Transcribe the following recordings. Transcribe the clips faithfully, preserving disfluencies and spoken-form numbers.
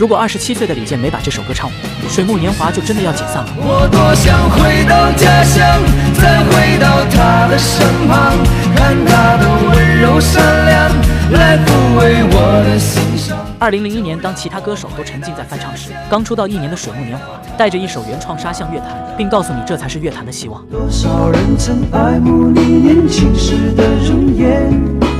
如果二十七岁的李健没把这首歌唱火，水木年华就真的要解散了。我多想回到家乡，再回到他的身旁，看他的温柔善良，来抚慰我的心伤。二零零一年，当其他歌手都沉浸在翻唱时，刚出道一年的水木年华带着一首原创杀向乐坛，并告诉你这才是乐坛的希望。多少人曾爱慕你年轻时的容颜。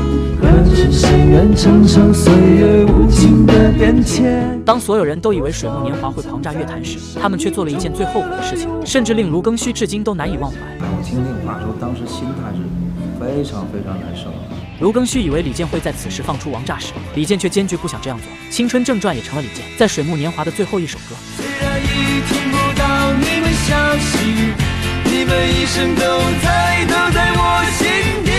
可是谁愿承受岁月无情的变迁？当所有人都以为水木年华会庞炸乐坛时，他们却做了一件最后悔的事情，甚至令卢庚戌至今都难以忘怀。我听令马说，当时心态是非常非常难受。卢庚戌以为李健会在此时放出王炸时，李健却坚决不想这样做。《青春正传》也成了李健在水木年华的最后一首歌。虽然已听不到你们消息，你们一生都在都在我心底。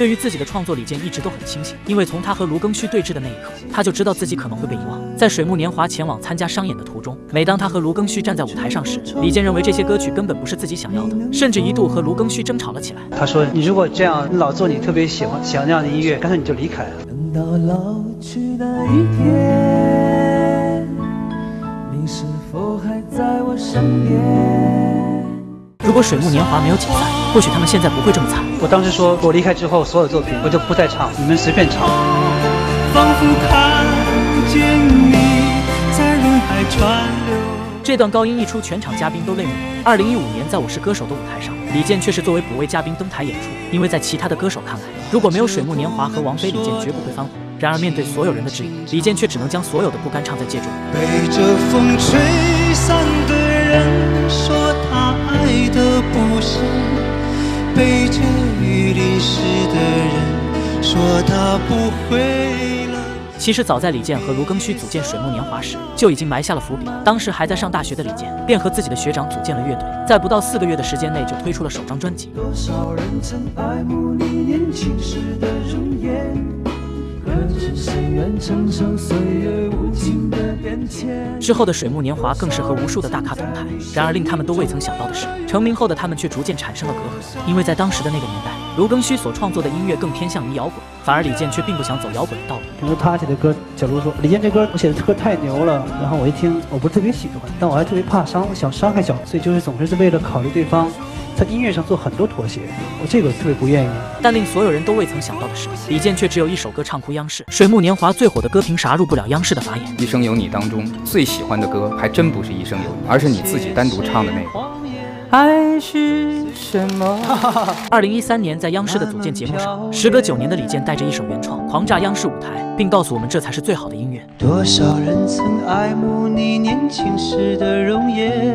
对于自己的创作，李健一直都很清醒，因为从他和卢庚戌对峙的那一刻，他就知道自己可能会被遗忘。在水木年华前往参加商演的途中，每当他和卢庚戌站在舞台上时，李健认为这些歌曲根本不是自己想要的，甚至一度和卢庚戌争吵了起来。他说：“你如果这样老做你特别喜欢想那样的音乐，干脆你就离开。”等到老去的一天，你是否还在我身边？ 如果水木年华没有解散，或许他们现在不会这么惨。我当时说，我离开之后，所有作品我就不再唱，你们随便唱。仿佛看见你在人海川流。这段高音一出，全场嘉宾都泪目。二零一五年，在《我是歌手》的舞台上，李健却是作为补位嘉宾登台演出，因为在其他的歌手看来，如果没有水木年华和王菲，李健绝不会翻红。然而，面对所有人的质疑，李健却只能将所有的不甘唱在街中。被这风吹散的人说他爱的不是被这雨淋湿的人，说他不会了。其实早在李健和卢庚戌组建水木年华时，就已经埋下了伏笔。当时还在上大学的李健，便和自己的学长组建了乐队，在不到四个月的时间内就推出了首张专辑。多少人曾爱慕你年轻时的容颜。 之后的水木年华更是和无数的大咖同台，然而令他们都未曾想到的是，成名后的他们却逐渐产生了隔阂。因为在当时的那个年代，卢庚戌所创作的音乐更偏向于摇滚，反而李健却并不想走摇滚的道路。比如他写的歌，假如说李健这歌我写的歌太牛了，然后我一听我不是特别喜欢，但我还特别怕伤，想伤害小，所以就是总是是为了考虑对方。 在音乐上做很多妥协，我这个特别不愿意。但令所有人都未曾想到的是，李健却只有一首歌唱哭央视。水木年华最火的歌凭啥入不了央视的法眼？《一生有你》当中最喜欢的歌，还真不是《一生有你》，而是你自己单独唱的那个。爱是什么？二零一三年，在央视的组建节目上，时隔九年的李健带着一首原创狂炸央视舞台，并告诉我们这才是最好的音乐。多少人曾爱慕你年轻时的容颜。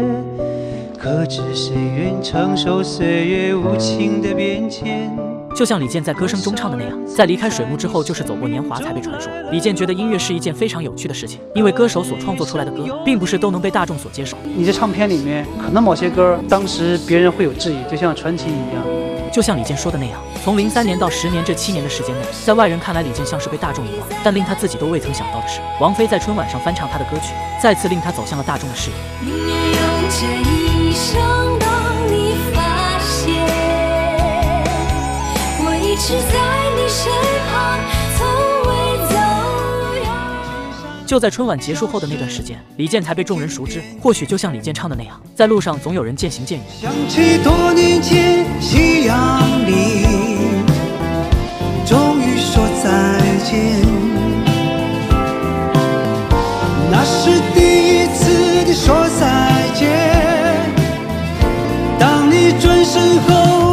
可知谁愿承受岁月无情的变迁？就像李健在歌声中唱的那样，在离开水木之后，就是走过年华才被传说。李健觉得音乐是一件非常有趣的事情，因为歌手所创作出来的歌，并不是都能被大众所接受。你在唱片里面，可能某些歌当时别人会有质疑，就像传奇一样。就像李健说的那样，从零三年到十年这七年的时间内，在外人看来，李健像是被大众遗忘，但令他自己都未曾想到的是，王菲在春晚上翻唱他的歌曲，再次令他走向了大众的视野。 想当你发现，我一直在你身旁，从未走远。就在春晚结束后的那段时间，李健才被众人熟知。或许就像李健唱的那样，在路上总有人渐行渐远。想起多年前夕阳里，终于说再见。那是第一次的说再见。 转身后。